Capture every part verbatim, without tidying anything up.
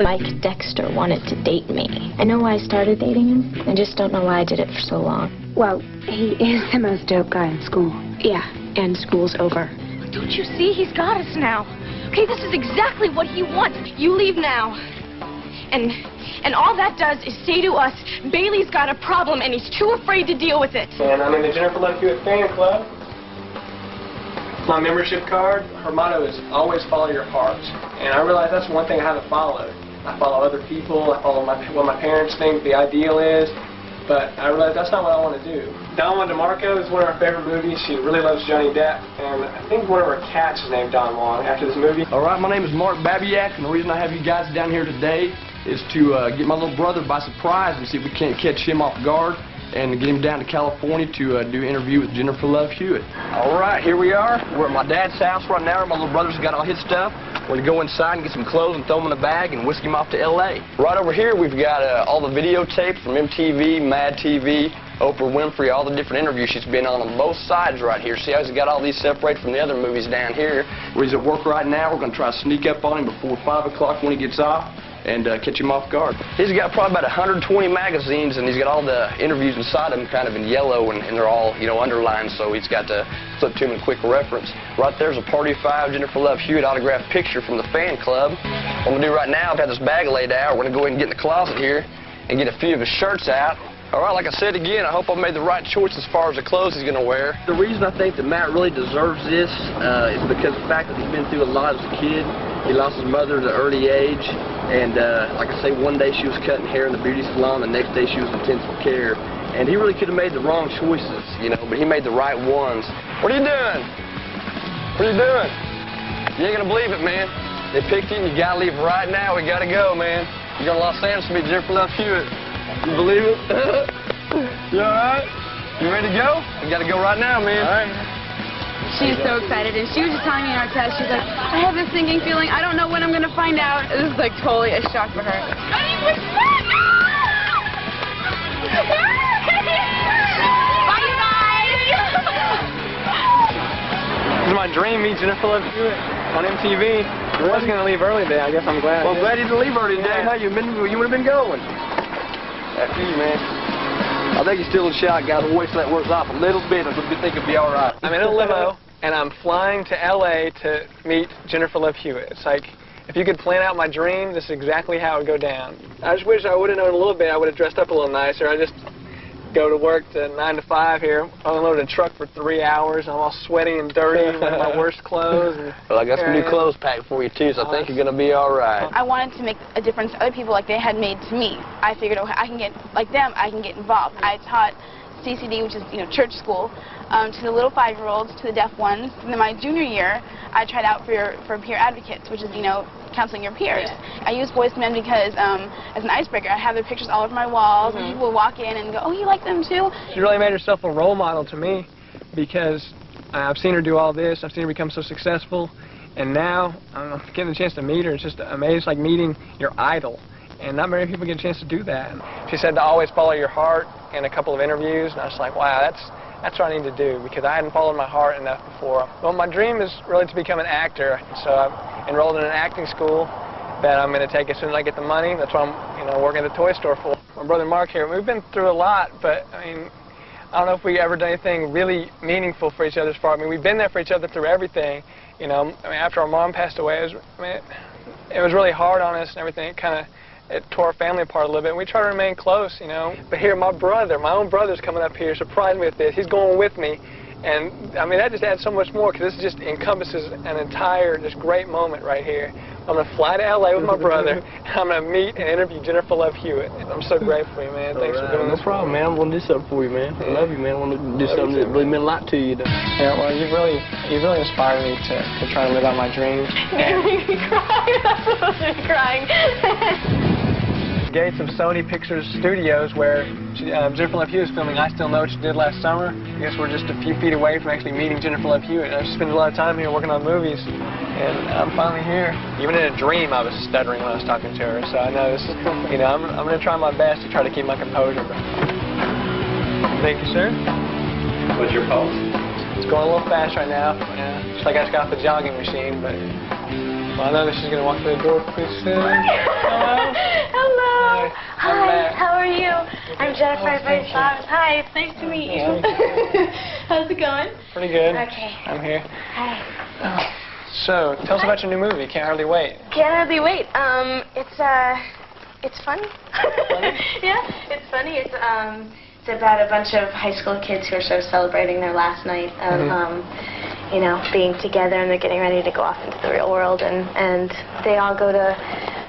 Mike Dexter wanted to date me. I know why I started dating him. I just don't know why I did it for so long. Well, he is the most dope guy in school. Yeah, and school's over. Don't you see? He's got us now. Okay, this is exactly what he wants. You leave now. And, and all that does is say to us, Bailey's got a problem and he's too afraid to deal with it. And I'm in the Jennifer Love Hewitt fan club. My membership card, her motto is always follow your heart. And I realized that's one thing I had to follow. I follow other people, I follow my, what my parents think the ideal is, but I realized that's not what I want to do. Don Juan DeMarco is one of our favorite movies. She really loves Johnny Depp, and I think one of her cats is named Don Juan after this movie. All right, my name is Mark Babiak, and the reason I have you guys down here today is to uh, get my little brother by surprise and see if we can't catch him off guard and get him down to California to uh, do an interview with Jennifer Love Hewitt. All right, here we are. We're at my dad's house right now. My little brother's got all his stuff. We're going to go inside and get some clothes and throw him in a bag and whisk him off to L A. Right over here, we've got uh, all the videotapes from M T V, Mad T V, Oprah Winfrey, all the different interviews she's been on on both sides right here. See how he's got all these separated from the other movies down here. Well, he's at work right now. We're going to try to sneak up on him before five o'clock when he gets off and uh, catch him off guard. He's got probably about one hundred twenty magazines, and he's got all the interviews inside of him kind of in yellow, and, and they're all, you know, underlined, so he's got to flip to him in quick reference. Right there's a Party of Five Jennifer Love Hewitt autographed picture from the fan club. What I'm going to do right now, I've got this bag laid out. We're going to go ahead and get in the closet here and get a few of his shirts out. All right, like I said again, I hope I made the right choice as far as the clothes he's going to wear. The reason I think that Matt really deserves this uh, is because of the fact that he's been through a lot as a kid. He lost his mother at an early age, and uh, like I say, one day she was cutting hair in the beauty salon, the next day she was in intensive care. And he really could have made the wrong choices, you know, but he made the right ones. What are you doing? What are you doing? You ain't going to believe it, man. They picked you, and you got to leave right now. We got to go, man. You're going to Los Angeles to meet Jennifer Love Hewitt. You believe it? You alright? You ready to go? We gotta go right now, man. Alright. She was so excited, and she was just telling me in our test, she's like, I have this sinking feeling, I don't know when I'm gonna find out. This is like totally a shock for her. Bye bye! This is my dream, meet Jennifer Love Hewitt on M T V. I was gonna leave early today, I guess I'm glad. Well, I'm glad you didn't leave early today. Yeah. Huh? You would've been going. After you, man. I think he's still in shock, guys. The voice that wears off a little bit. I think it'll be all right. I'm in a limo, and I'm flying to L A to meet Jennifer Love Hewitt. It's like, if you could plan out my dream, this is exactly how it would go down. I just wish I would have known a little bit. I would have dressed up a little nicer. I just go to work to nine to five here, unload a truck for three hours. I'm all sweaty and dirty with my worst clothes. And well, I got some new clothes packed for you, too, so I think you're going to be all right. I wanted to make a difference to other people like they had made to me. I figured, okay, I can get, like them, I can get involved. I taught C C D, which is, you know, church school, um, to the little five-year-olds, to the deaf ones. And then my junior year, I tried out for, your, for peer advocates, which is, you know, counseling your peers. Yeah. I use Boyz Two Men because um, as an icebreaker, I have their pictures all over my walls, mm-hmm. and people will walk in and go, oh, you like them too? She really made herself a role model to me because I've seen her do all this, I've seen her become so successful, and now I'm getting a chance to meet her. It's just amazing. It's like meeting your idol, and not many people get a chance to do that. She said to always follow your heart in a couple of interviews, and I was like, wow, that's That's what I need to do, because I hadn't followed my heart enough before. Well, my dream is really to become an actor, so I'm enrolled in an acting school that I'm going to take as soon as I get the money. That's what I'm, you know, working at the toy store for. My brother Mark here, we've been through a lot, but, I mean, I don't know if we ever done anything really meaningful for each other's part. I mean, we've been there for each other through everything, you know. I mean, after our mom passed away, it was, I mean, it, it was really hard on us and everything. It kind of... It tore our family apart a little bit, and we try to remain close, you know. But here, my brother, my own brother's coming up here, surprised me with this. He's going with me, and, I mean, that just adds so much more, because this just encompasses an entire, just great moment right here. I'm going to fly to L A with my brother, and I'm going to meet and interview Jennifer Love Hewitt. I'm so grateful for you, man. Thanks right, for doing no this. No problem, man. I want to do something for you, man. Yeah. I love you, man. I want to do something too, that really meant a lot to you. Though. Yeah, well, you really, you really inspired me to, to try to live out my dreams. You crying. I'm crying. Gates of Sony Pictures Studios, where she, uh, Jennifer Love Hewitt was filming I Still Know What You Did Last Summer. I guess we're just a few feet away from actually meeting Jennifer Love Hewitt. I've spent a lot of time here working on movies, and I'm finally here. Even in a dream, I was stuttering when I was talking to her, so I know this is, you know, I'm, I'm going to try my best to try to keep my composure. Thank you, sir. What's your pulse? It's going a little fast right now. Yeah. It's like I just got off the jogging machine, but... Find out if she's going to walk through the door pretty soon. Hello. Hello. Hi. Hi. How are you? I'm Jennifer Love. Hi. It's nice to meet you. How's it going? Pretty good. Okay. I'm here. Hi. Oh. So, tell us about your new movie, Can't Hardly Wait. Can't Hardly Wait. Um, it's, uh, it's funny. Funny? Yeah, it's funny. It's, um, it's about a bunch of high school kids who are sort of celebrating their last night of, mm-hmm. um, you know, being together, and they're getting ready to go off into the real world, and, and they all go to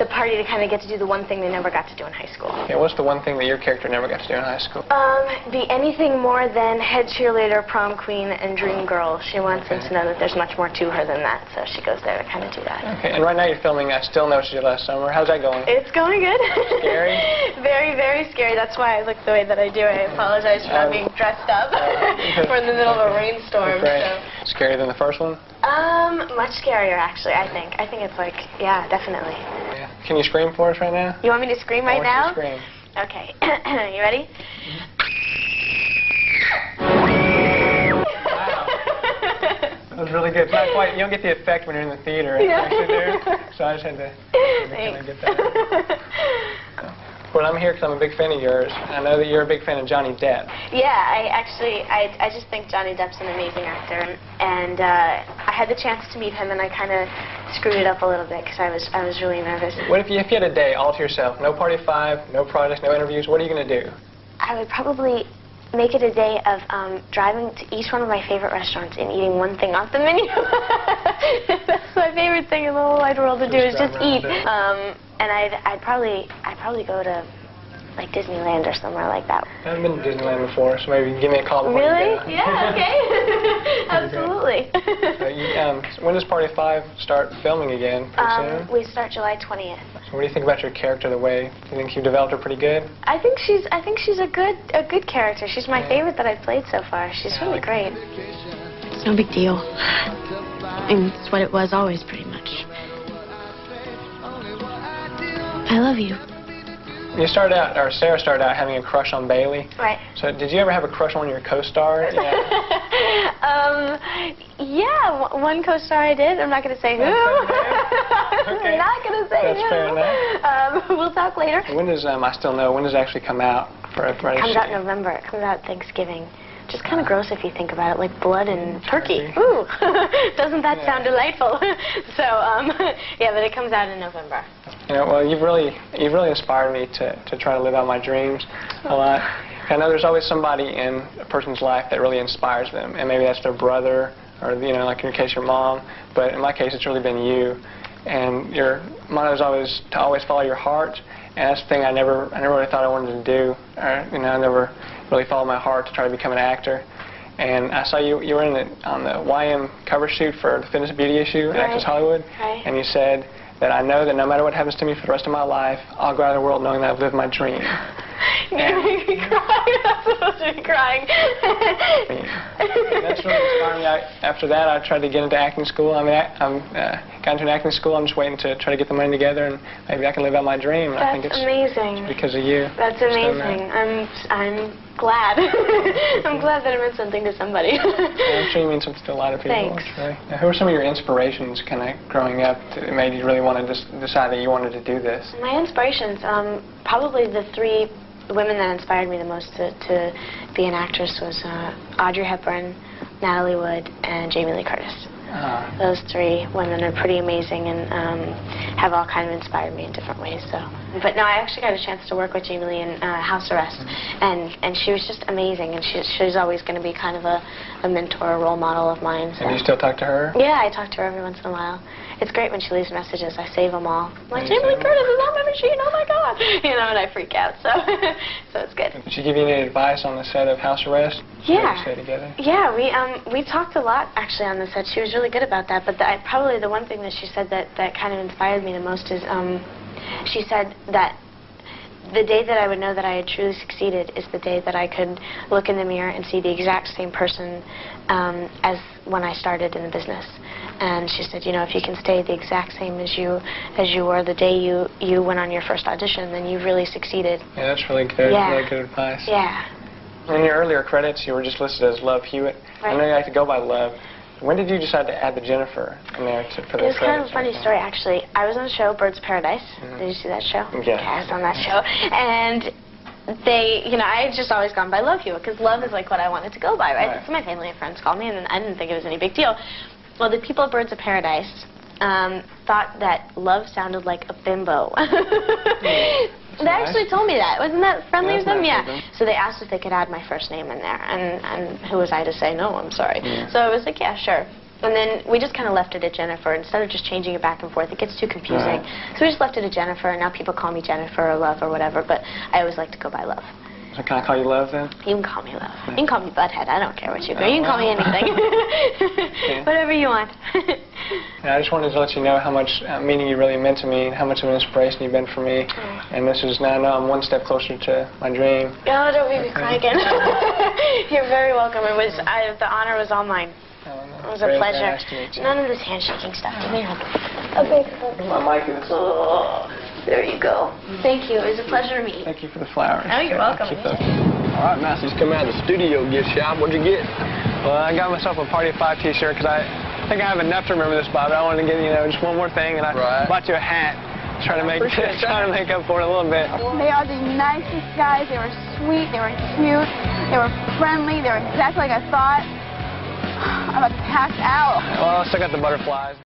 the party to kind of get to do the one thing they never got to do in high school. Yeah, what's the one thing that your character never got to do in high school? Um, be anything more than head cheerleader, prom queen, and dream girl. She wants okay. them to know that there's much more to her than that, so she goes there to kind of do that. Okay, and right now you're filming I Still Know What You Did Last Summer. How's that going? It's going good. Scary? Very, very scary. That's why I look the way that I do. I apologize for um, not being dressed up. We're in the middle of a rainstorm. Right. So. Scarier than the first one? Um, much scarier, actually, I think. I think it's like, yeah, definitely. Yeah. Can you scream for us right now? You want me to scream right now? I want you to scream. Okay. You ready? Mm-hmm. Wow. That was really good. It's not quite, you don't get the effect when you're in the theater. Yeah. There, so I just had to, had to kind of get that. Well, I'm here because I'm a big fan of yours. I know that you're a big fan of Johnny Depp. Yeah, I actually, I, I just think Johnny Depp's an amazing actor, and, and uh, I had the chance to meet him, and I kind of screwed it up a little bit because I was, I was really nervous. What if you, if you had a day all to yourself, no Party of Five, no projects, no interviews? What are you going to do? I would probably make it a day of um, driving to each one of my favorite restaurants and eating one thing off the menu. That's my favorite thing in the whole wide world to do, is just eat. Um, And I'd, I'd probably, I'd probably go to, like, Disneyland or somewhere like that. I haven't been to Disneyland before, so maybe you can give me a call before Really? You get yeah, okay. Absolutely. So you, um, when does Party Five start filming again? Um, soon? We start July twentieth. So what do you think about your character, the way? Do you think you've developed her pretty good? I think she's, I think she's a good, a good character. She's my yeah. favorite that I've played so far. She's yeah, really like great. It's no big deal. And it's what it was always, pretty much. I love you. You started out, or Sarah started out having a crush on Bailey. Right. So did you ever have a crush on your co-star? Yeah. um, yeah, w one co-star I did. I'm not going to say who. Okay. I'm not going to say That's who. That's fair enough. Um, we'll talk later. When does, um, I Still Know, when does it actually come out? For it comes out in November. It comes out Thanksgiving. Just kind of gross if you think about it, like blood and turkey. Ooh, doesn't that yeah. sound delightful? So, um, yeah, but it comes out in November. You know, well, you've really, you've really inspired me to, to try to live out my dreams a lot. I know there's always somebody in a person's life that really inspires them, and maybe that's their brother, or, you know, like in your case, your mom. But in my case, it's really been you. And your motto is always to always follow your heart, and that's the thing I never, I never really thought I wanted to do. Or, you know, I never really followed my heart to try to become an actor. And I saw you, you were in the, on the Y M cover shoot for the Fitness Beauty issue at right. Access Hollywood, right. and you said that I know that no matter what happens to me for the rest of my life, I'll go out of the world knowing that I've lived my dream. You made me cry. I'm supposed to be crying. That's really inspired me. I, after that, I tried to get into acting school. I mean, I, I'm uh, got into an acting school. I'm just waiting to try to get the money together, and maybe I can live out my dream. That's I think it's, amazing. It's because of you. That's amazing. I'm I'm glad. I'm glad that I meant something to somebody. I'm sure you mean something to a lot of people. Thanks. Right? Now, who were some of your inspirations, kind of growing up, that made you really want to just decide that you wanted to do this? My inspirations, um, probably the three women that inspired me the most to, to be an actress was uh, Audrey Hepburn, Natalie Wood, and Jamie Lee Curtis. Uh, Those three women are pretty amazing, and um, have all kind of inspired me in different ways. So, but no, I actually got a chance to work with Jamie Lee in uh, House Arrest, mm-hmm. and and she was just amazing, and she she's always going to be kind of a, a mentor, a role model of mine. So. And you still talk to her? Yeah, I talk to her every once in a while. It's great when she leaves messages. I save them all. I'm like, Jamie Lee Curtis is on my machine. Oh my God! You know, and I freak out. So, so it's good. Did she give you any advice on the set of House Arrest? Yeah. Stay together. Yeah, we um we talked a lot actually on the set. She was really good about that, but the, I, probably the one thing that she said that, that kind of inspired me the most is um, she said that the day that I would know that I had truly succeeded is the day that I could look in the mirror and see the exact same person um, as when I started in the business. And she said, you know, if you can stay the exact same as you as you were the day you, you went on your first audition, then you've really succeeded. Yeah, that's really good. Yeah. Really good advice. Yeah. In your earlier credits, you were just listed as Love Hewitt. Right. I know you like to go by Love. When did you decide to add the Jennifer in there to, for the It's kind of a funny story, actually. I was on the show Birds of Paradise. Mm-hmm. Did you see that show? Yeah. Okay, I was on that show. And they, you know, I had just always gone by Love Hewitt, because love is like what I wanted to go by, right? right? So my family and friends called me, and I didn't think it was any big deal. Well, the people at Birds of Paradise um, thought that love sounded like a bimbo. Mm. They nice. actually told me that. Wasn't that friendly yeah, of them? Yeah. So they asked if they could add my first name in there, and, and who was I to say no, I'm sorry. Yeah. So I was like, yeah, sure. And then we just kind of left it at Jennifer. Instead of just changing it back and forth, it gets too confusing. Right. So we just left it at Jennifer, and now people call me Jennifer or Love or whatever, but I always like to go by Love. So can I call you Love then? You can call me Love. Yeah. You can call me Butthead. I don't care what you do. You can call me anything. Yeah. Whatever you want. Yeah, I just wanted to let you know how much uh, meaning you really meant to me, and how much of an inspiration you've been for me. Mm. And this is now, now I'm one step closer to my dream. Oh, don't make me cry again. You're very welcome. It was I, the honor was all mine. No, no. It was a pleasure. None of this handshaking stuff. Give me a hug. Okay. My mic is. Oh, there you go. Thank you. It was a pleasure to meet you. Thank you for the flowers. Oh, you're welcome. All right, Massey's come out of the studio gift shop. What'd you get? Well, I got myself a Party of Five T-shirt because I think I have enough to remember this by, but I wanted to get you know just one more thing, and I right. bought you a hat. Try to make try to make up for it a little bit. They are the nicest guys. They were sweet. They were cute. They were friendly. They were exactly like I thought. I'm a packed out. Well, I still got the butterflies.